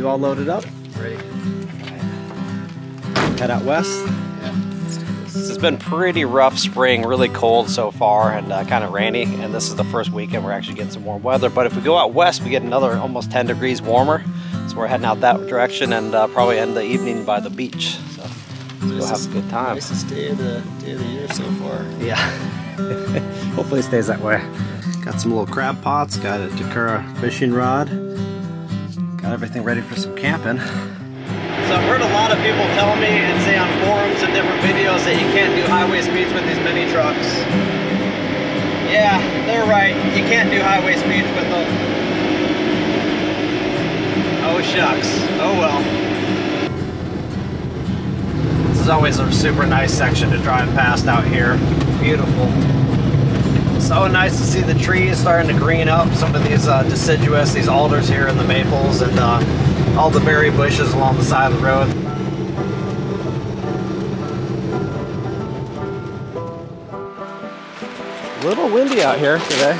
You all loaded up? Ready. Head out west. This has been pretty rough spring, really cold so far, and kind of rainy, and this is the first weekend we're actually getting some warm weather. But if we go out west, we get another almost 10 degrees warmer, so we're heading out that direction and probably end the evening by the beach. So we'll have a good time. Nicest day of the year so far. Yeah. Hopefully it stays that way. Got some little crab pots, got a Tenkara fishing rod, got everything ready for some camping. So I've heard a lot of people tell me and say on forums and different videos that you can't do highway speeds with these mini trucks. Yeah, they're right. You can't do highway speeds with them. Oh shucks. Oh well. This is always a super nice section to drive past out here. Beautiful. So nice to see the trees starting to green up. Some of these deciduous, these alders here and the maples and all the berry bushes along the side of the road. A little windy out here today.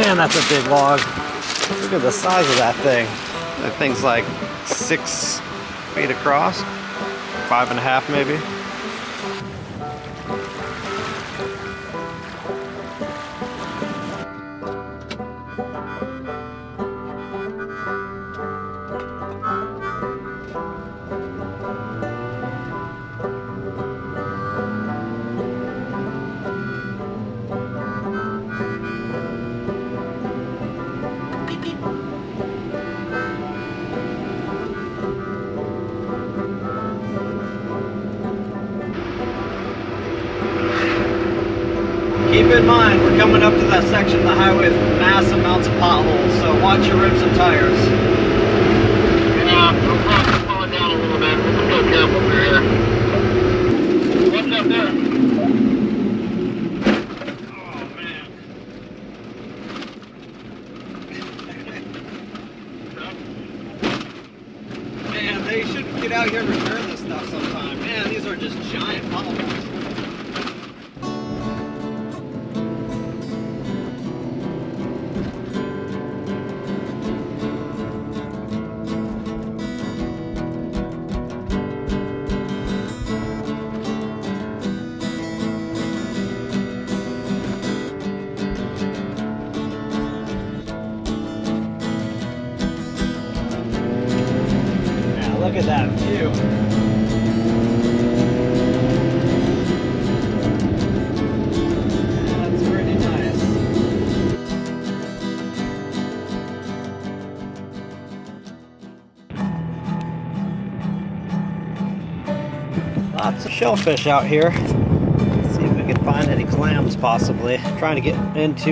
Man, that's a big log. Look at the size of that thing. That thing's like 6 feet across, 5.5 maybe. Keep in mind, we're coming up to that section of the highway with massive amounts of potholes, so watch your ribs and tires. Yeah, we're slowing down a little bit. We're so careful here. What's up there? Oh, man. Man, they should get out here and repair this stuff sometime. Man, these are just giant potholes. Look at that view. That's pretty nice. Lots of shellfish out here. Let's see if we can find any clams possibly. Trying to get into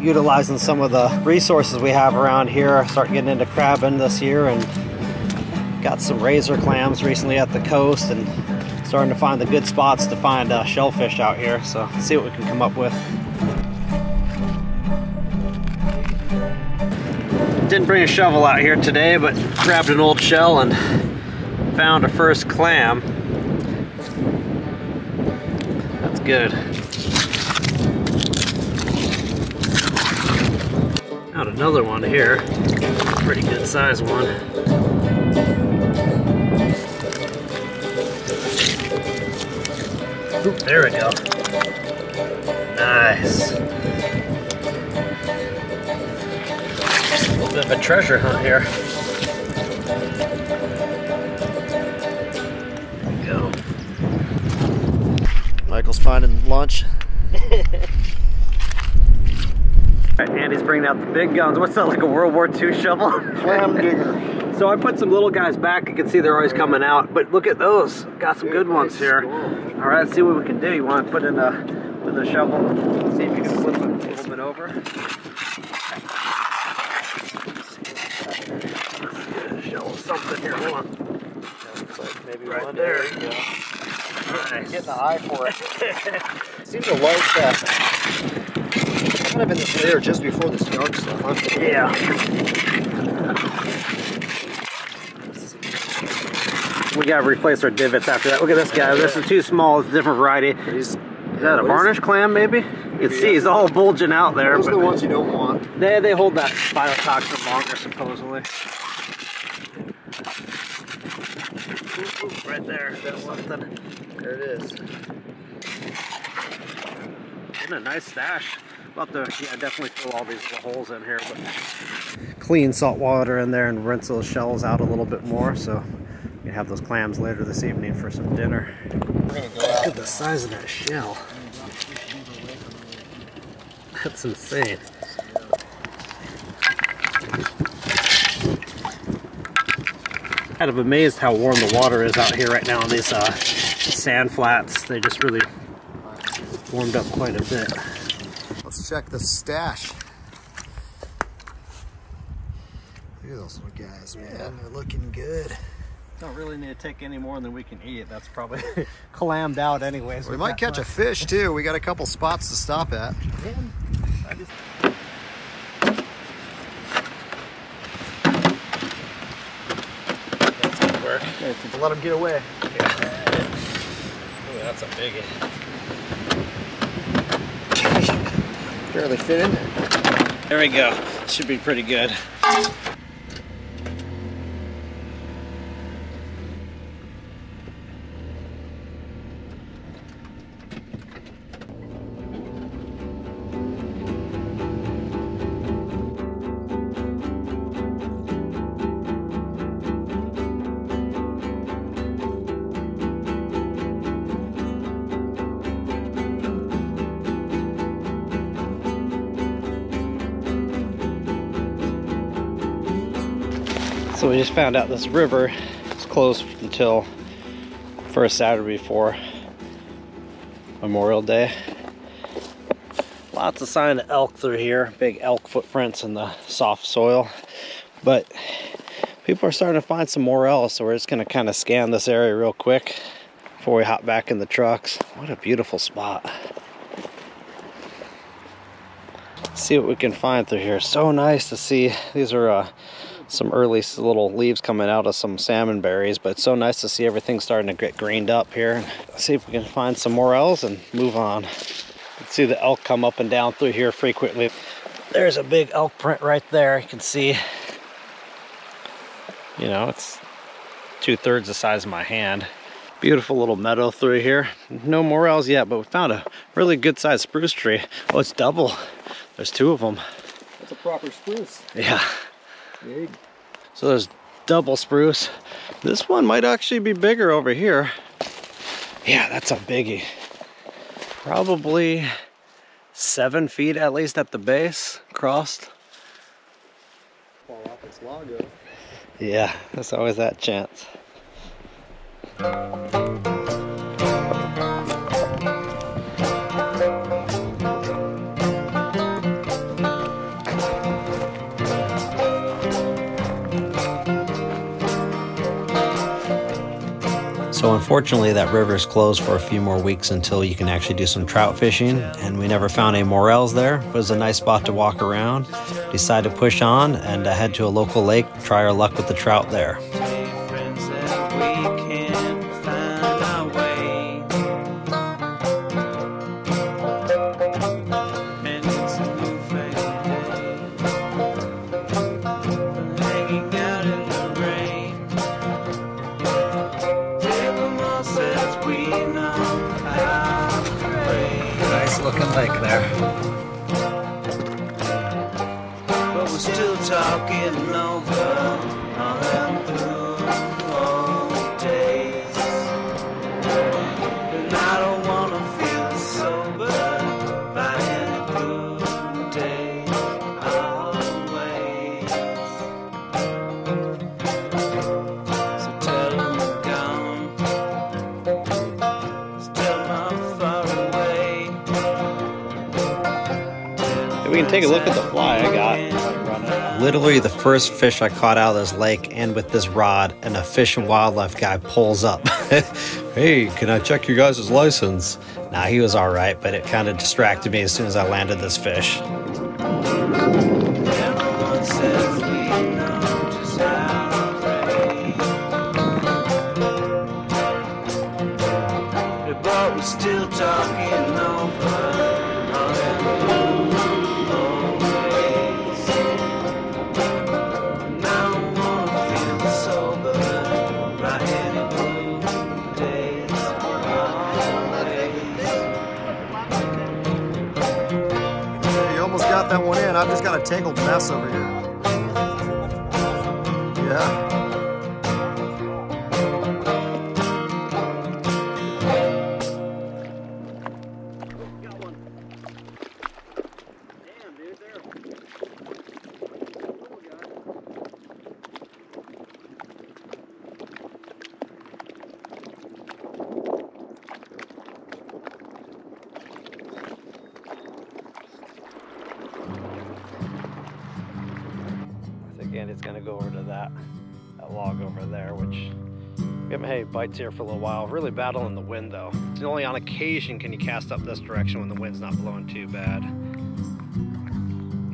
utilizing some of the resources we have around here. Start getting into crabbing this year and got some razor clams recently at the coast and starting to find the good spots to find shellfish out here. So let's see what we can come up with. Didn't bring a shovel out here today, but grabbed an old shell and found a first clam. That's good. Found another one here. Pretty good size one. Ooh, there we go. Nice. A little bit of a treasure hunt here. There we go. Michael's finding lunch. Alright, Andy's bringing out the big guns. What's that, like a World War II shovel? Clam digger. So I put some little guys back. You can see they're always coming out, but look at those. Got some good ones here. All right, let's see what we can do. You want to put in with a shovel. Let's see if you can flip it over. Let's get a shovel something here. Hold on. That looks like maybe right one there. There you go. Nice. Get the eye for it. Seems a low step. Kind of in this layer just before this dark stuff. Huh? Yeah. We gotta replace our divots after that. Look at this guy. This is too small. It's a different variety. He's Is that a varnish clam, maybe? You can see it's all bulging out there. Those are the ones you don't want. They hold that biotoxin longer, supposedly. Right there, there's something. There it is. What a nice stash. About to, yeah, definitely fill all these little holes in here. But clean salt water in there and rinse those shells out a little bit more, so we can have those clams later this evening for some dinner. Look at the size of that shell. That's insane. Kind of amazed how warm the water is out here right now on these sand flats. They just really warmed up quite a bit. Let's check the stash. Look at those little guys, man. They're looking good. Don't really need to take any more than we can eat. That's probably clammed out anyways. We might catch a fish too. We got a couple spots to stop at. Yeah. That's gonna work. Yeah, to let them get away. Yeah. Ooh, that's a biggie. Barely fit in there. There we go. Should be pretty good. So we just found out this river is closed until first Saturday before Memorial Day. Lots of sign of elk through here, big elk footprints in the soft soil. But people are starting to find some morels, so we're just gonna kind of scan this area real quick before we hop back in the trucks. What a beautiful spot. See what we can find through here. So nice to see. These are some early little leaves coming out of some salmon berries, but it's so nice to see everything starting to get greened up here. Let's see if we can find some morels and move on. Let's see the elk come up and down through here frequently. There's a big elk print right there. You can see, you know, it's 2/3 the size of my hand. Beautiful little meadow through here. No morels yet, but we found a really good sized spruce tree. Oh, it's double. There's two of them. That's a proper spruce. Yeah. Big. So there's double spruce. This one might actually be bigger over here. Yeah, that's a biggie. Probably 7 feet at least at the base, crossed. Fall off its logo. Yeah, there's always that chance. So unfortunately that river is closed for a few more weeks until you can actually do some trout fishing, and we never found any morels there, but it was a nice spot to walk around. Decided to push on and head to a local lake, try our luck with the trout there. We can take a look at the fly I got. Literally the first fish I caught out of this lake, and with this rod, and a fish and wildlife guy pulls up. Hey, can I check your guys' license? Nah, he was all right, but it kind of distracted me as soon as I landed this fish. But we're still talking. of tangled mess over here. Yeah. Again, it's gonna go over to that log over there, which we haven't had any bites here for a little while. Really battling the wind though. It's only on occasion can you cast up this direction when the wind's not blowing too bad.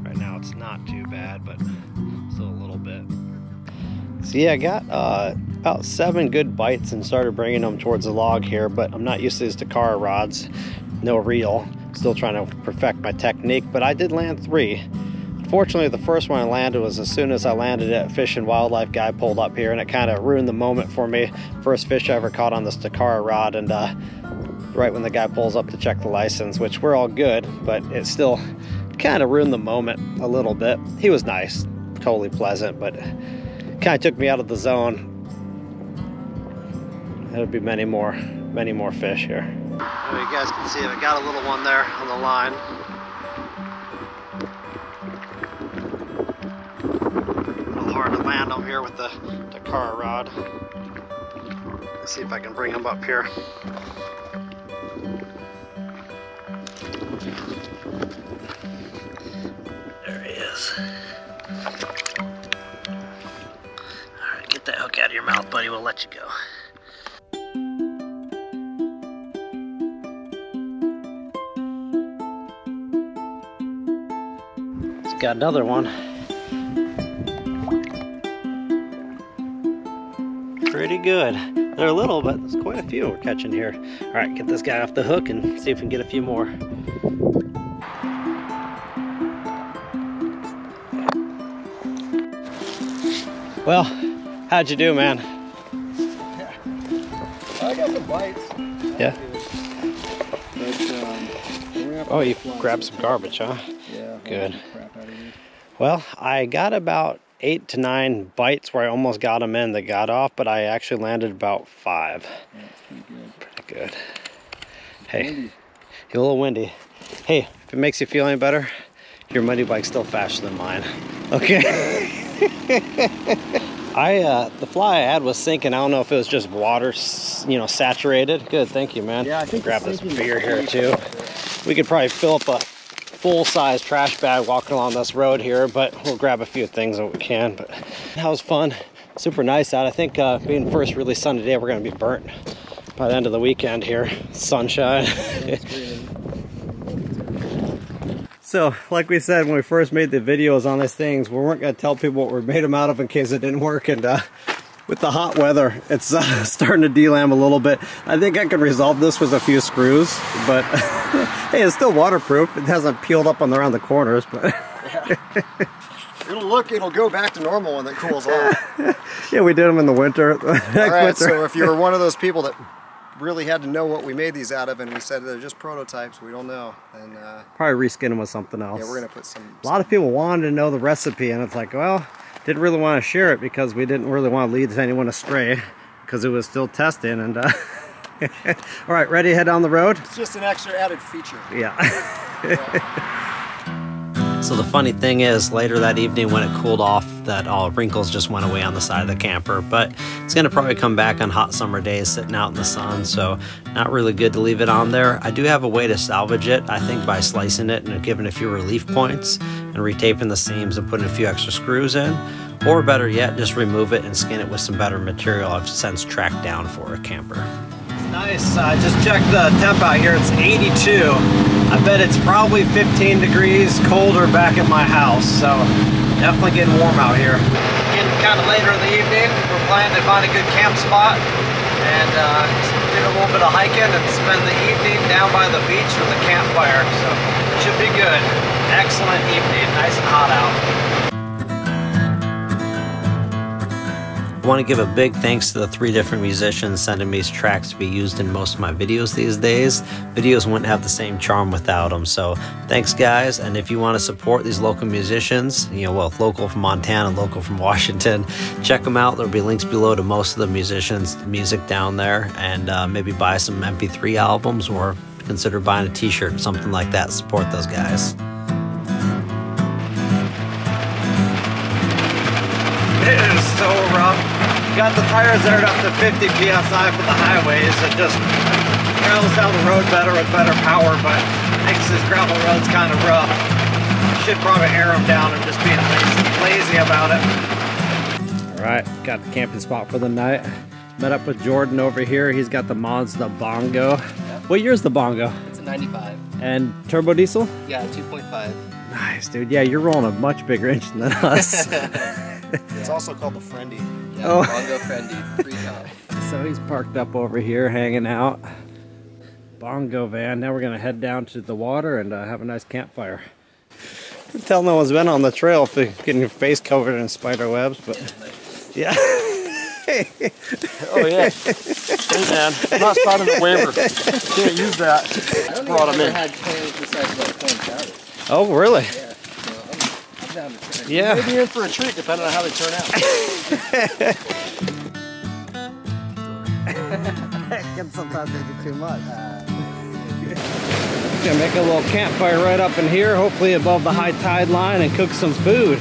Right now it's not too bad, but still a little bit. So yeah, I got about 7 good bites and started bringing them towards the log here, but I'm not used to these Tenkara rods, no reel. Still trying to perfect my technique, but I did land 3. Fortunately, the first one I landed was as soon as I landed it, a fish and wildlife guy pulled up here and it kind of ruined the moment for me. First fish I ever caught on this Tenkara rod, and right when the guy pulls up to check the license, which we're all good, but it still kind of ruined the moment a little bit. He was nice, totally pleasant, but kind of took me out of the zone. There'll be many more fish here. Well, you guys can see it. I got a little one there on the line. Land them here with the Tenkara rod. Let's see if I can bring them up here. There he is. Alright, get that hook out of your mouth, buddy. We'll let you go. He's got another one. Pretty good. They're little, but there's quite a few we're catching here. All right, get this guy off the hook and see if we can get a few more. Well, how'd you do, man? Yeah. I got some bites. Yeah. But, oh, you grabbed some garbage, huh? Yeah. Good. Crap out of here. Well, I got about 8 to 9 bites where I almost got them in. They got off, but I actually landed about 5. Yeah, that's pretty good. Pretty good. Hey, windy. You're a little windy. Hey, if it makes you feel any better, your muddy bike's still faster than mine. Okay. The fly I had was sinking. I don't know if it was just water, you know, saturated. Good, thank you, man. Yeah, I think grab this beer here too. We could probably fill up a full-size trash bag walking along this road here, but we'll grab a few things that we can. But that was fun, super nice out. I think being first really sunny day, we're gonna be burnt by the end of the weekend here. Sunshine. So like we said when we first made the videos on these things, we weren't gonna tell people what we made them out of in case it didn't work, and with the hot weather, it's starting to delam a little bit. I think I could resolve this with a few screws, but hey, it's still waterproof. It hasn't peeled up on around the corners, but it'll go back to normal when it cools off. Yeah, we did them in the winter. All right, so if you were one of those people that really had to know what we made these out of, and we said they're just prototypes, we don't know, and probably reskin them with something else. Yeah, we're gonna put some. A lot of people wanted to know the recipe, and it's like, well, didn't really want to share it because we didn't really want to lead anyone astray because it was still testing, and all right, ready to head on the road? It's just an extra added feature. Yeah. So the funny thing is, later that evening when it cooled off, that all wrinkles just went away on the side of the camper, but it's gonna probably come back on hot summer days sitting out in the sun, so not really good to leave it on there. I do have a way to salvage it, I think, by slicing it and giving a few relief points and retaping the seams and putting a few extra screws in, or better yet, just remove it and skin it with some better material I've since tracked down for a camper. Nice. I just checked the temp out here. It's 82. I bet it's probably 15 degrees colder back at my house, so definitely getting warm out here. Getting kind of later in the evening. We're planning to find a good camp spot and do a little bit of hiking and spend the evening down by the beach with a campfire, so it should be good. Excellent evening, nice and hot out. I want to give a big thanks to the 3 different musicians sending me tracks to be used in most of my videos these days. Videos wouldn't have the same charm without them, so thanks guys. And if you want to support these local musicians, well, local from Montana, local from Washington, check them out. There'll be links below to most of the musicians' music down there, and maybe buy some MP3 albums or consider buying a t-shirt, something like that. Support those guys. It is so rough. Got the tires that are up to 50 psi for the highways. It just travels down the road better with better power, but makes this gravel roads kind of rough. Should probably air them down. I'm just being lazy about it. All right, got the camping spot for the night. Met up with Jordan over here. He's got the Mazda Bongo. What year is the Bongo? It's a 95. And turbo diesel? Yeah, 2.5. Nice, dude. Yeah, you're rolling a much bigger engine than us. It's also called the Friendy. Yeah, oh. Bongo Friendy. So he's parked up over here, hanging out. Bongo van. Now we're going to head down to the water and have a nice campfire. I can tell no one's been on the trail for getting your face covered in spider webs, but yeah. Oh yeah, hey man, I'm not signing the waiver. Can't use that. I don't brought think I've ever had. Oh really? Yeah. So I'm down to turn. Yeah. Maybe in for a treat, depending on how they turn out. Sometimes they do too much. We're gonna make a little campfire right up in here, hopefully above the high tide line, and cook some food.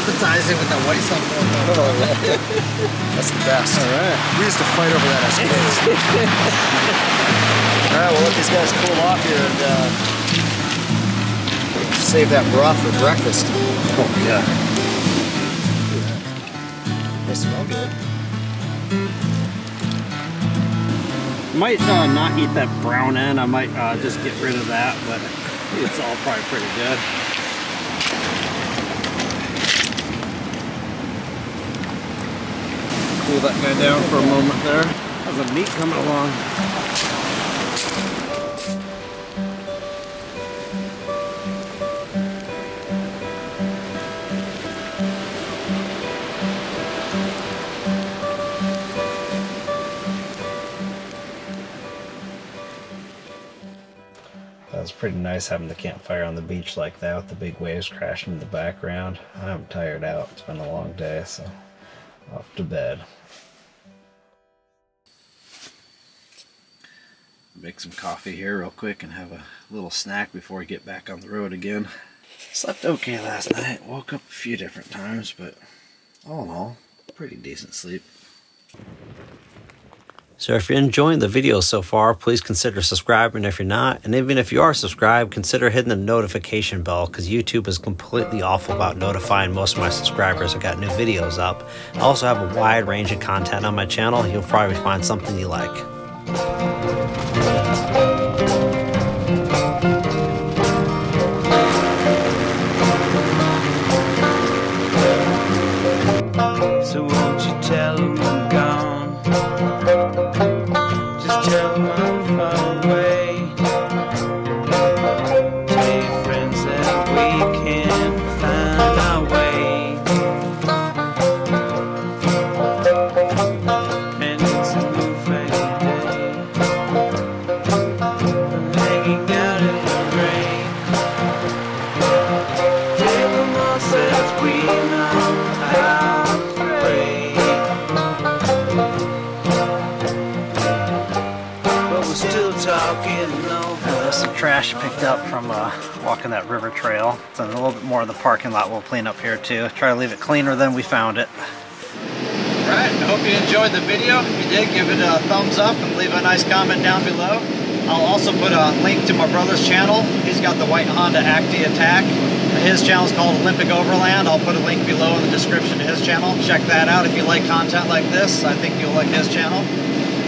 Appetizing with that white sauce. That's the best. All right. We used to fight over that as kids. All right, we'll let these guys cool off here and save that broth for breakfast. Oh, yeah. They smell good. Might not eat that brown end. I might just get rid of that, but it's all probably pretty good. Cool that guy down for a moment there. How's the meat coming along? That was pretty nice having the campfire on the beach like that with the big waves crashing in the background. I'm tired out. It's been a long day, so off to bed. Make some coffee here real quick and have a little snack before we get back on the road again. Slept okay last night. Woke up a few different times, but all in all, pretty decent sleep. So if you're enjoying the video so far, please consider subscribing if you're not. And even if you are subscribed, consider hitting the notification bell, because YouTube is completely awful about notifying most of my subscribers I've got new videos up. I also have a wide range of content on my channel. You'll probably find something you like. Trash picked up from walking that river trail. So a little bit more of the parking lot we'll clean up here too. Try to leave it cleaner than we found it. All right, I hope you enjoyed the video. If you did, give it a thumbs up and leave a nice comment down below. I'll also put a link to my brother's channel. He's got the white Honda Acti Attack. His channel is called Olympic Overland. I'll put a link below in the description to his channel. Check that out if you like content like this. I think you'll like his channel.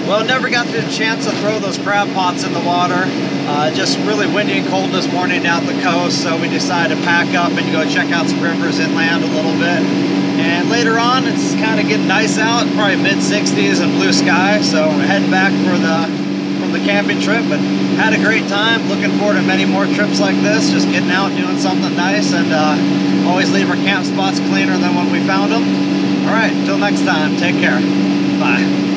Well, never got the chance to throw those crab pots in the water. Just really windy and cold this morning down the coast, so we decided to pack up and go check out some rivers inland a little bit. And later on, it's kind of getting nice out, probably mid-60s and blue sky, so we're heading back for the camping trip. But had a great time, looking forward to many more trips like this, just getting out and doing something nice, and always leave our camp spots cleaner than when we found them. All right, till next time, take care. Bye.